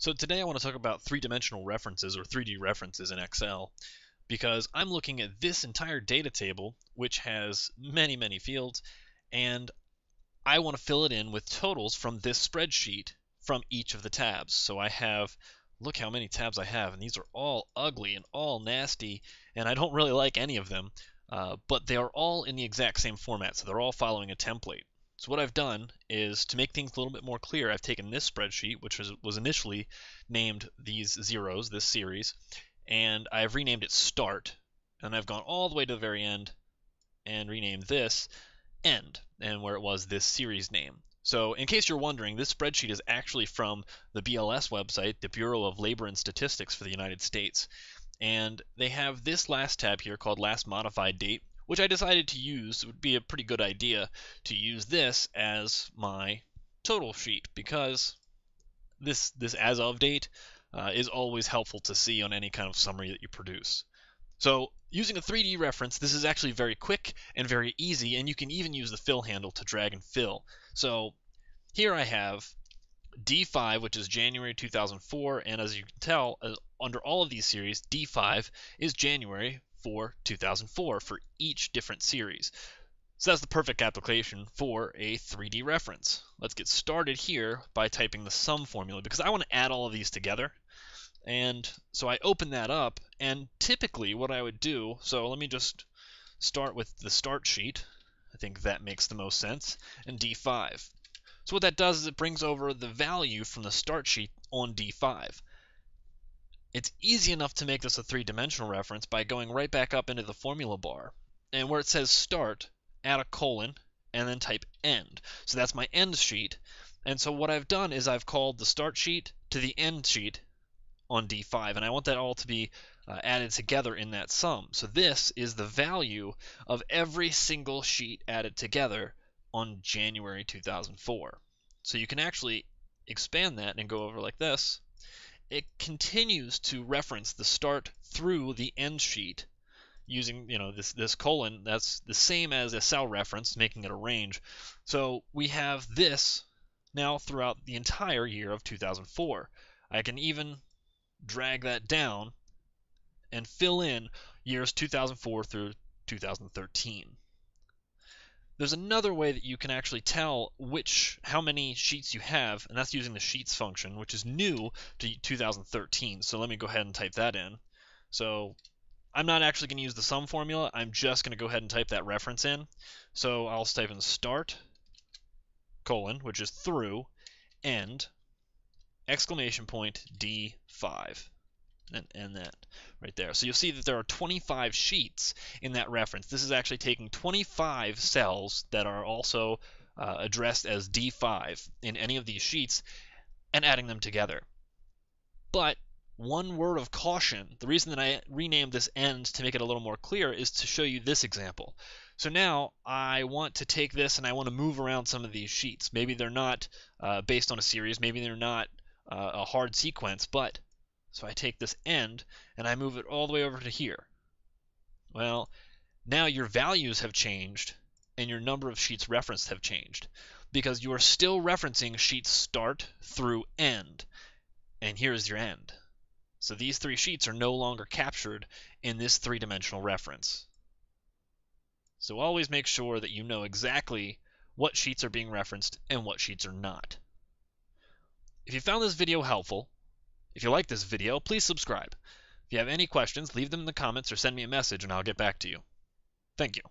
So today I want to talk about three-dimensional references, or 3D references, in Excel, because I'm looking at this entire data table, which has many, many fields, and I want to fill it in with totals from this spreadsheet from each of the tabs. So I have, look how many tabs I have, and these are all ugly and all nasty, and I don't really like any of them, but they are all in the exact same format, so they're all following a template. So what I've done is, to make things a little bit more clear, I've taken this spreadsheet, which was initially named These Zeros, this series, and I've renamed it Start, and I've gone all the way to the very end and renamed this End, and where it was this series name. So in case you're wondering, this spreadsheet is actually from the BLS website, the Bureau of Labor and Statistics for the United States, and they have this last tab here called Last Modified Date, which I decided to use. It would be a pretty good idea to use this as my total sheet, because this as of date is always helpful to see on any kind of summary that you produce. So using a 3D reference, this is actually very quick and very easy, and you can even use the fill handle to drag and fill. So here I have D5, which is January 2004, and as you can tell, under all of these series, D5 is January for 2004 for each different series. So that's the perfect application for a 3D reference. Let's get started here by typing the SUM formula, because I want to add all of these together. And so I open that up, and typically what I would do, so let me just start with the start sheet. I think that makes the most sense, and D5. So what that does is it brings over the value from the start sheet on D5. It's easy enough to make this a three-dimensional reference by going right back up into the formula bar, and where it says start, add a colon, and then type end. So that's my end sheet, and so what I've done is I've called the start sheet to the end sheet on D5, and I want that all to be added together in that sum. So this is the value of every single sheet added together on January 2004. So you can actually expand that and go over like this. It continues to reference the start through the end sheet using, you know, this colon. That's the same as a cell reference, making it a range. So we have this now throughout the entire year of 2004. I can even drag that down and fill in years 2004 through 2013. There's another way that you can actually tell how many sheets you have, and that's using the sheets function, which is new to 2013. So let me go ahead and type that in. So I'm not actually going to use the sum formula. I'm just going to go ahead and type that reference in. So I'll type in start, colon, which is through, end, exclamation point, D5. And that right there. So you'll see that there are 25 sheets in that reference. This is actually taking 25 cells that are also addressed as D5 in any of these sheets and adding them together. But one word of caution, the reason that I renamed this end to make it a little more clear is to show you this example. So now I want to take this and I want to move around some of these sheets. Maybe they're not based on a series, maybe they're not a hard sequence, but so I take this end and I move it all the way over to here. Well, now your values have changed and your number of sheets referenced have changed, because you are still referencing sheets start through end. And here's your end. So these three sheets are no longer captured in this three-dimensional reference. So always make sure that you know exactly what sheets are being referenced and what sheets are not. If you found this video helpful, if you like this video, please subscribe. If you have any questions, leave them in the comments or send me a message and I'll get back to you. Thank you.